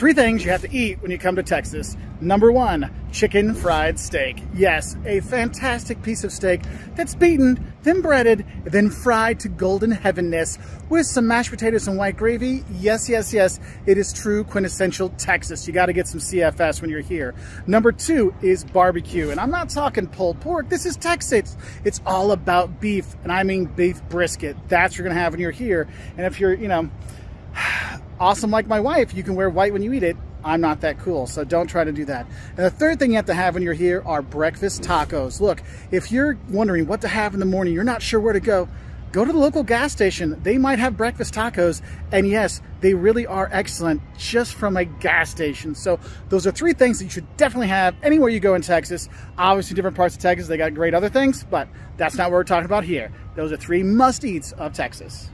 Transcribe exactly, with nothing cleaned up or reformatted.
Three things you have to eat when you come to Texas. Number one, chicken fried steak. Yes, a fantastic piece of steak that's beaten, then breaded, then fried to golden heavenness with some mashed potatoes and white gravy. Yes, yes, yes, it is true quintessential Texas. You gotta get some C F S when you're here. Number two is barbecue. And I'm not talking pulled pork, this is Texas. It's all about beef, and I mean beef brisket. That's what you're gonna have when you're here. And if you're, you know, awesome like my wife, you can wear white when you eat it. I'm not that cool, so don't try to do that. And the third thing you have to have when you're here are breakfast tacos. Look, if you're wondering what to have in the morning, you're not sure where to go, go to the local gas station. They might have breakfast tacos, and yes, they really are excellent just from a gas station. So those are three things that you should definitely have anywhere you go in Texas. Obviously, different parts of Texas, they got great other things, but that's not what we're talking about here. Those are three must-eats of Texas.